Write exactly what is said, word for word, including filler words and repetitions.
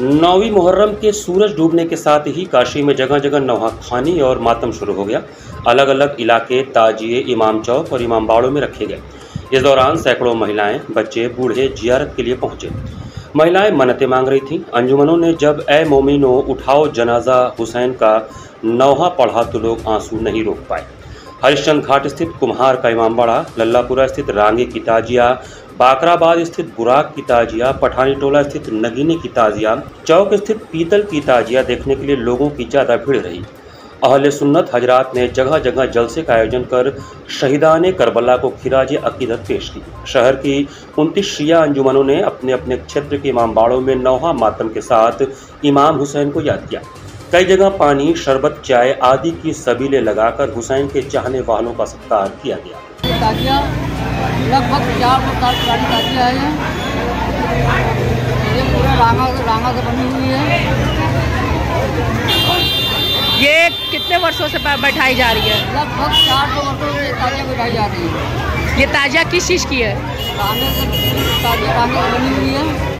नौवीं मुहर्रम के सूरज डूबने के साथ ही काशी में जगह जगह नौहाखानी और मातम शुरू हो गया। अलग अलग इलाके ताजिए इमाम चौक और इमाम बाड़ों में रखे गए। इस दौरान सैकड़ों महिलाएं, बच्चे, बूढ़े जियारत के लिए पहुंचे। महिलाएं मन्नतें मांग रही थीं। अंजुमनों ने जब ए मोमिनो उठाओ जनाजा हुसैन का नौहा पढ़ा तो लोग आंसू नहीं रोक पाए। हरिश्चंद घाट स्थित कुम्हार का इमाम बाड़ा, लल्लापुरा स्थित रांगे की ताजिया, बाकराबाद स्थित बुराक की ताजिया, पठानी टोला स्थित नगीने की ताजिया, चौक स्थित पीतल की ताजिया देखने के लिए लोगों की ज़्यादा भीड़ रही। अहले सुन्नत हजरात ने जगह जगह जलसे का आयोजन कर शहीदाने करबला को खिराजे अकीदत पेश की। शहर की उनतीस शिया अंजुमनों ने अपने अपने क्षेत्र के इमाम बाड़ों में नौहा मातम के साथ इमाम हुसैन को याद किया। कई जगह पानी, शरबत, चाय आदि की सबीलें लगाकर हुसैन के चाहने वालों का सत्कार किया गया। ताजिया लगभग चार सौ साल पुरानी ताजिया है। ये पूरा रांगा रांगा से बनी हुई है। ये कितने वर्षों से बैठाई जा रही है? लगभग चार सौ वर्षों से ताजिया बैठाई जा रही है। ये ताजिया किस चीज़ की है? ताजिया बनी हुई है।